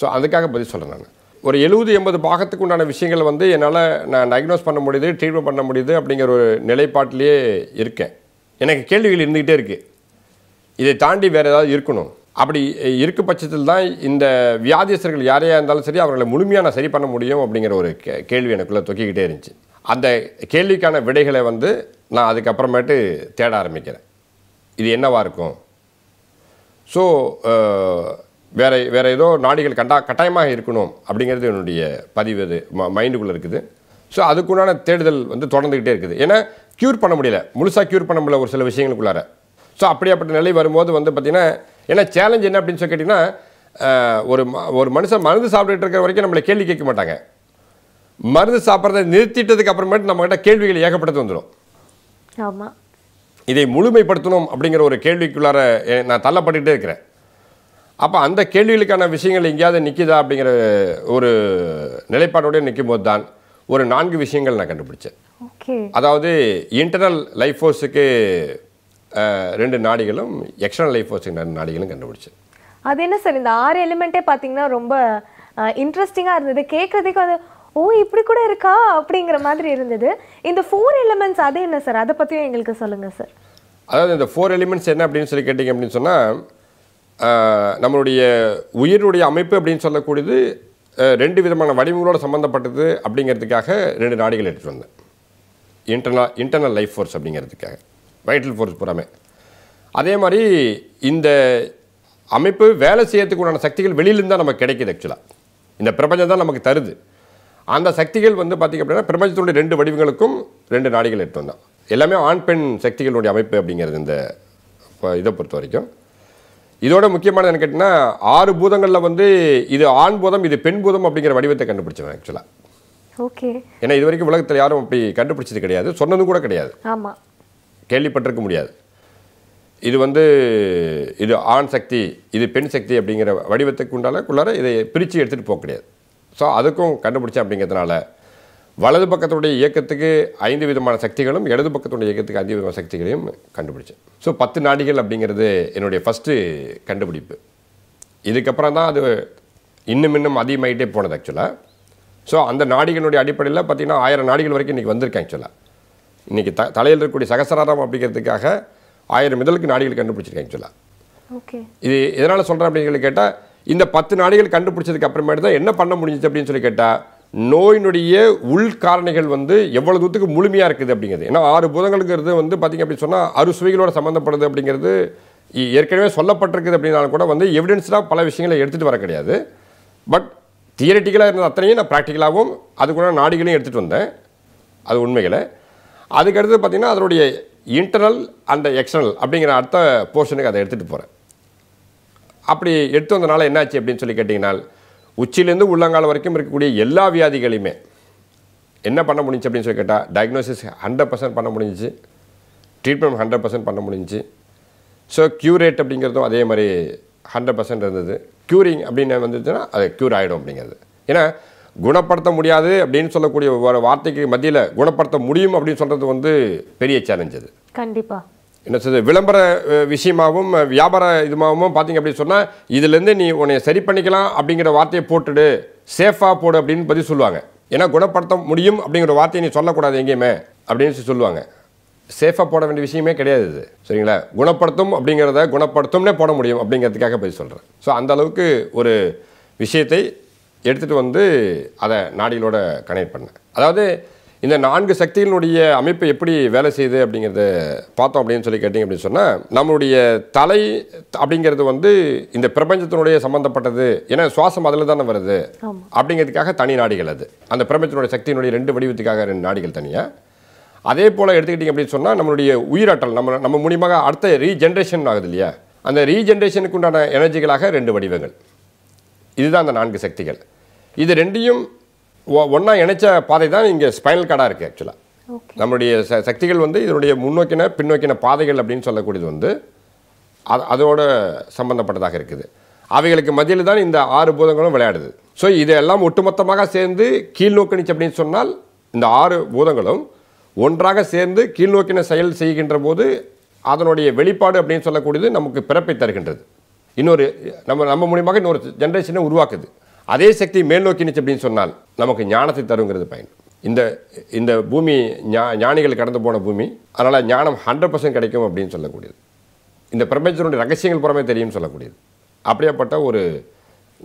சோ அதுக்காக பதில் சொல்றேன் நான் ஒரு 70-80 பாகத்துக்கு உண்டான விஷயங்கள் வந்து என்னால நான் டயக்னோஸ் பண்ண முடியுது ட்ரீட்மென்ட் பண்ண முடியுது அப்படிங்கற ஒரு நிலைப்பாட்டிலேயே இருக்கேன் எனக்கு கேள்விகள் இருந்துட்டே இருக்கு இதை தாண்டி வேற ஏதாவது இருக்கணும் அப்படி இருக்கு பட்சத்தில் தான் இந்த வியாதிஸ்தர்கள் யாரையா இருந்தாலும் சரி அவங்களை முழுமையான சரி பண்ண முடியும் அப்படிங்கற ஒரு கேள்வி எனக்குள்ள தொக்கிக்கிட்டே இருந்துச்சு. அந்த கேள்விக்கான விடைகளை வந்து நான் அதுக்கு அப்புறமேட்டு தேட ஆரம்பிக்கிறேன். இது என்னவா இருக்கும்? சோ வேற ஏதோ நாடிகள் கட்டாயமாக இருக்கணும் அப்படிங்கிறது என்னுடைய பதிவு மைண்டுக்குள்ள இருக்குது. சோ அதுக்குமான தேடுதல் வந்து தொடர்ந்துட்டே இருக்குது. ஏனா கியூர் பண்ண முடியல. முழுசா கியூர் பண்ண முடியல ஒரு சில விஷயங்களுக்குள்ளார. சோ அப்படிப்பட்ட நிலை வரும்போது வந்து பாத்தீனா என்ன challenge என்ன அப்படினு சொல்லி கேட்டினா ஒரு மனுஷன் மருந்து சாப்பிட்டுட்டு இருக்கிற வரைக்கும் நம்மள கேள்வி கேட்க மாட்டாங்க. மருந்து சாப்பிறதை நிறுத்திட்டதுக்கு அப்புறமேட்டு நம்மகிட்ட கேள்விகள் ஏகப்பட்டது வந்துரும். ஆமா. இதை முழுமைப்படுத்தணும் அப்படிங்கற ஒரு கேள்விக்குள்ளார நான் தள்ளப்பட்டுட்டே இருக்கேன். அப்ப அந்த கேள்விகளுக்கான விஷயங்கள் எங்கயாவது நிக்கிதா அப்படிங்கற ஒரு நிலைப்பாடோட நிக்கும்போது தான் ஒரு நான்கு விஷயங்கள் நான் கண்டுபிடிச்சேன். ஓகே. அதாவது இன்டர்னல் லைஃப் ஃபோர்ஸ்க்கு ரெண்டு நாடிகளும் எக்ஸ்டர்னல் லைஃப் ஃபோர்ஸ்க்கு ரெண்டு நாடிகளும் கண்டுபிடிச்சேன். அது என்ன சார் இந்த ஆறு எலிமெண்டே பாத்தீங்கன்னா ரொம்ப இன்ட்ரஸ்டிங்கா இருந்தது. கேக்குறதுக்கு அது ஓ இப்படி கூட இருக்கா அப்படிங்கற மாதிரி இருந்தது. இந்த ஃபோர் எலிமெண்ட்ஸ் அது என்ன சார்? அத பத்தியும் உங்களுக்கு சொல்லுங்க சார். அதாவது இந்த ஃபோர் எலிமெண்ட்ஸ் என்ன அப்படினு சொல்லி கேட்டிங்க அப்படினு சொன்னா நம்மளுடைய உயிருடைய அமைப்பு அப்படினு சொல்லக்கூடியது ரெண்டு விதமான வடிவங்களோட சம்பந்தப்பட்டது அப்படிங்கிறதுக்காக ரெண்டு நாடிகள் எடுத்துட்டு வந்தேன். இன்டர்னல் லைஃப் ஃபோர்ஸ் அப்படிங்கிறதுக்காக வைட்டல் ஃபோர்ஸ் புறமே அதே மாதிரி இந்த அமைப்பு வேலை செய்யறதுக்கு உண்டான சக்திகள் வெளியிலிருந்து தான் நமக்கு கிடைக்குது. ஆக்சுவலாக இந்த பிரபஞ்சம் தான் நமக்கு தருது. அந்த சக்திகள் வந்து பார்த்திங்க அப்படின்னா பிரபஞ்சத்துடைய ரெண்டு வடிவங்களுக்கும் ரெண்டு நாடிகள் எடுத்து வந்தோம். எல்லாமே ஆண் பெண் சக்திகளுடைய அமைப்பு அப்படிங்கிறது இந்த இதை பொறுத்த வரைக்கும். இதோட முக்கியமானது என்ன கேட்டிங்கன்னா ஆறு பூதங்களில் வந்து இது ஆண் பூதம் இது பெண் பூதம் அப்படிங்கிற வடிவத்தை கண்டுபிடிச்சவன் ஆக்சுவலாக. ஓகே. ஏன்னா இது வரைக்கும் உலகத்தில் யாரும் அப்படி கண்டுபிடிச்சது கிடையாது. சொன்னதும் கூட கிடையாது. ஆமாம். கேள்விப்பட்டிருக்க முடியாது. இது வந்து இது ஆண் சக்தி இது பெண் சக்தி அப்படிங்கிற வடிவத்துக்கு உண்டானக்குள்ளார இதை பிரித்து எடுத்துகிட்டு போக கிடையாது. ஸோ அதுக்கும் கண்டுபிடிச்சேன். அப்படிங்கிறதுனால வலது பக்கத்துடைய இயக்கத்துக்கு ஐந்து விதமான சக்திகளும் இடது பக்கத்துடைய இயக்கத்துக்கு ஐந்து விதமான சக்திகளையும் கண்டுபிடிச்சேன். ஸோ 10 நாடிகள் அப்படிங்கிறது என்னுடைய ஃபஸ்ட்டு கண்டுபிடிப்பு. இதுக்கப்புறம் தான் அது இன்னும் அதிகமாகிட்டே போனது ஆக்சுவலாக. ஸோ அந்த நாடிகளுடைய அடிப்படையில் பார்த்திங்கன்னா 1000 நாடிகள் வரைக்கும் இன்றைக்கி வந்திருக்கேன். ஆக்சுவலாக இன்றைக்கி தலையில் இருக்கக்கூடிய சகசராரம் அப்படிங்கிறதுக்காக 1000 முதலுக்கு நாடிகள் கண்டுபிடிச்சிருக்கேன் ஆக்சுவலாக. ஓகே. இது எதனால் சொல்கிறேன் அப்படின்னு கேட்டால் இந்த 10 நாடிகள் கண்டுபிடிச்சதுக்கு அப்புறமேட்டு தான் என்ன பண்ண முடிஞ்சிச்சு அப்படின்னு சொல்லி கேட்டால் நோயினுடைய உள் காரணிகள் வந்து எவ்வளவு தூரத்துக்கு முழுமையாக இருக்குது அப்படிங்கிறது. ஏன்னா 6 பூதங்களுங்கிறது வந்து பார்த்திங்க அப்படின்னு சொன்னால் அறுசுவைகளோட சம்மந்தப்படுது அப்படிங்கிறது ஏற்கனவே சொல்லப்பட்டிருக்குது. அப்படின்னாலும் கூட வந்து எவிடென்ஸ்டாக பல விஷயங்களை எடுத்துகிட்டு வர கிடையாது. பட் தியரட்டிக்கலாக இருந்த அத்தனையும் நான் ப்ராக்டிக்கலாகவும் அதுக்குள்ள நாடிகளையும் எடுத்துகிட்டு வந்தேன். அது உண்மைகளை. அதுக்கடுத்து பார்த்திங்கன்னா அதனுடைய இன்டர்னல் அண்ட் எக்ஸ்டர்னல் அப்படிங்கிற அடுத்த போர்ஷனுக்கு அதை எடுத்துகிட்டு போகிறேன். அப்படி எடுத்து வந்தனால என்னாச்சு அப்படின்னு சொல்லி கேட்டிங்கன்னா உச்சிலேருந்து உள்ளங்கால வரைக்கும் இருக்கக்கூடிய எல்லா வியாதிகளையுமே என்ன பண்ண முடிஞ்சு அப்படின்னு சொல்லி கேட்டால் டயக்னோசிஸ் 100% பண்ண முடிஞ்சிச்சு. ட்ரீட்மெண்ட் 100% பண்ண முடிஞ்சிச்சு. ஸோ க்யூரேட் அப்படிங்கிறதும் அதே மாதிரி 100% இருந்தது. க்யூரிங் அப்படின்னு வந்துச்சுன்னா அது க்யூர் ஆகிடும் அப்படிங்கிறது. ஏன்னா குணப்படுத்த முடியாது அப்படின்னு சொல்லக்கூடிய ஒரு வார்த்தைக்கு மத்தியில் குணப்படுத்த முடியும் அப்படின்னு சொல்கிறது வந்து பெரிய சேலஞ்ச். அது கண்டிப்பாக என்ன சொல்றது விளம்பர விஷயமாகவும் வியாபார இதுமாகவும் பார்த்திங்க அப்படின்னு சொன்னால் இதுலேருந்து நீ உன்னை சரி பண்ணிக்கலாம் அப்படிங்கிற வார்த்தையை போட்டுடு சேஃபாக போடு அப்படின்னு பற்றி சொல்லுவாங்க. ஏன்னா குணப்படுத்த முடியும் அப்படிங்கிற வார்த்தையை நீ சொல்லக்கூடாது எங்கேயுமே அப்படின்னு சொல்லுவாங்க. சேஃபாக போட வேண்டிய விஷயமே கிடையாது இது. சரிங்களா? குணப்படுத்தும் அப்படிங்கிறத குணப்படுத்தும்னே போட முடியும் அப்படிங்கிறதுக்காக பற்றி சொல்கிறேன். ஸோ அந்தளவுக்கு ஒரு விஷயத்தை எடுத்துகிட்டு வந்து அதை நாடிகளோட கனெக்ட் பண்ணேன். அதாவது இந்த 4 சக்திகளினுடைய அமைப்பு எப்படி வேலை செய்யுது அப்படிங்கிறத பார்த்தோம் அப்படின்னு சொல்லி கேட்டிங்க அப்படின்னு சொன்னால் நம்மளுடைய தலை அப்படிங்கிறது வந்து இந்த பிரபஞ்சத்தினுடைய சம்மந்தப்பட்டது. ஏன்னா சுவாசம் அதில் தானே வருது அப்படிங்கிறதுக்காக தனி நாடிகள். அது அந்த பிரபஞ்சத்தினுடைய சக்தியினுடைய ரெண்டு வடிவத்துக்காக 2 நாடிகள் தனியாக. அதே போல் எடுத்துக்கிட்டிங்க அப்படின்னு சொன்னால் நம்மளுடைய உயிராற்றல் நம்ம மூலியமாக அடுத்த ரீஜென்ரேஷன் ஆகுது இல்லையா? அந்த ரீஜென்ரேஷனுக்கு உண்டான எனர்ஜிகளாக 2 வடிவங்கள். இதுதான் அந்த 4 சக்திகள். இது ரெண்டையும் ஒன்றா இணைச்ச பாதை தான் இங்கே ஸ்பைனல் கார்டாக இருக்குது ஆக்சுவலாக. நம்மளுடைய சக்திகள் வந்து இதனுடைய முன்னோக்கின பின்னோக்கின பாதைகள் அப்படின்னு சொல்லக்கூடியது வந்து அதோட சம்மந்தப்பட்டதாக இருக்குது. அவைகளுக்கு மத்தியில் தான் இந்த 6 பூதங்களும் விளையாடுது. ஸோ இதெல்லாம் ஒட்டுமொத்தமாக சேர்ந்து கீழ்நோக்கினிச்சு அப்படின்னு சொன்னால் இந்த 6 பூதங்களும் ஒன்றாக சேர்ந்து கீழ்நோக்கின செயல் செய்கின்ற போது அதனுடைய வெளிப்பாடு அப்படின்னு சொல்லக்கூடியது நமக்கு பிறப்பை தருகின்றது. இன்னொரு நம்ம மூலியமாக இன்னொரு ஜென்ரேஷனை உருவாக்குது. அதே சக்தி மேல் நோக்கினுச்சு அப்படின்னு சொன்னால் நமக்கு ஞானத்தை தருங்கிறது பயன். இந்த பூமி ஞானிகள் கடந்து போன பூமி. அதனால் ஞானம் 100% கிடைக்கும் அப்படின்னு சொல்லக்கூடியது. இந்த பிரபஞ்சத்தினுடைய ரகசியங்கள் புறமே தெரியும்னு சொல்லக்கூடியது. அப்படியேப்பட்ட ஒரு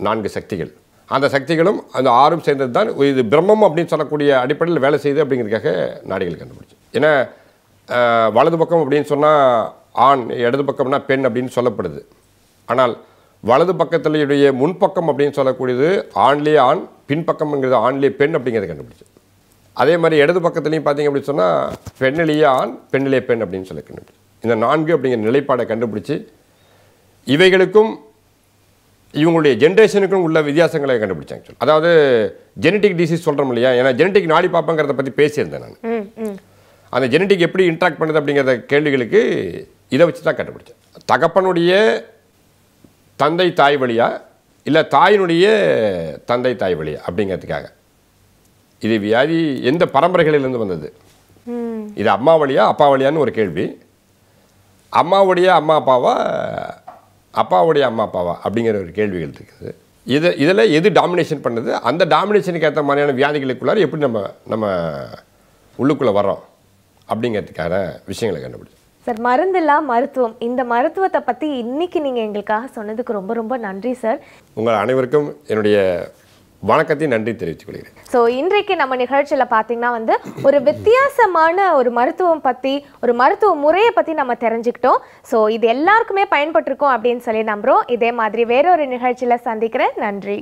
நான்கு சக்திகள் அந்த சக்திகளும் அந்த ஆறும் சேர்ந்தது தான் இது பிரம்மம் அப்படினு சொல்லக்கூடிய அடிப்படையில் வேலை செய்து அப்படிங்கிறதுக்காக நாடிகள் கண்டுபிடிச்சு. ஏன்னா வலது பக்கம் அப்படினு சொன்னா ஆண், இடது பக்கம்னா பெண் அப்படினு சொல்லப்படுது. ஆனால் வலது பக்கத்திலேயே முன் பக்கம் அப்படினு சொல்லக்கூடியது ஆண்லே ஆண், பின் பக்கம்ங்கிறது ஆண்லே பெண் அப்படிங்கறத கண்டுபிடிச்சு. அதே மாதிரி இடது பக்கத்திலேயும் பாத்தீங்க அப்படினு சொன்னா பெண்லே ஆண், பெண்லே பெண் அப்படினு சொல்லி கண்டுபிடிச்சு. இந்த நான்கு அப்படிங்கிற நிலைப்பாடை கண்டுபிடிச்சு இவைகளுக்கும் இவங்களுடைய ஜெனரேஷனுக்கும் உள்ள வித்தியாசங்களை கண்டுபிடிச்சாங்க. அதாவது ஜெனடிக் டிசீஸ் சொல்றோம் இல்லையா, ஏனா ஜெனடிக் நாடி பாப்பங்கறத பத்தி பேசியிருந்தேன் நான். அந்த ஜெனடிக் எப்படி இன்டராக்ட் பண்ணுது அப்படிங்கறத கேள்விகளுக்கு இத வச்சு தான் கண்டுபிடிச்சேன். தகப்பனுடைய தந்தை தாய் வழியா இல்ல தாயினுடைய தந்தை தாய் வழியா அப்படிங்கிறதுக்காக இது வியாதி எந்த பரம்பரைகளிலிருந்து வந்தது, இது அம்மா வழியா அப்பா வழியான்னு ஒரு கேள்வி, அம்மாவுடைய அம்மா அப்பாவா அப்பாவுடைய அம்மா அப்பாவா அப்படிங்கிற ஒரு கேள்விகள் இருக்குது. இதில் எது டாமினேஷன் பண்ணுது, அந்த டாமினேஷனுக்கு ஏற்ற மாதிரியான வியாதிகளுக்குள்ளார எப்படி நம்ம உள்ளுக்குள்ளே வரோம் அப்படிங்கிறதுக்கான விஷயங்களை கண்டுபிடிச்சோம். சார், மருந்தில்லா மருத்துவம், இந்த மருத்துவத்தை பற்றி இன்னைக்கு நீங்கள் எங்களுக்காக சொன்னதுக்கு ரொம்ப ரொம்ப நன்றி சார். உங்கள் அனைவருக்கும் என்னுடைய வணக்கத்தையும் நன்றி தெரிவித்துக் கொள்கிறேன். ஸோ இன்றைக்கு நம்ம நிகழ்ச்சியில் பார்த்தீங்கன்னா ஒரு வித்தியாசமான ஒரு மருத்துவம் பற்றி, ஒரு மருத்துவ முறையை பற்றி நம்ம தெரிஞ்சுக்கிட்டோம். ஸோ இது எல்லாருக்குமே பயன்பட்டிருக்கும் அப்படின்னு சொல்லி நம்புகிறோம். இதே மாதிரி வேற ஒரு நிகழ்ச்சியில் சந்திக்கிறேன். நன்றி.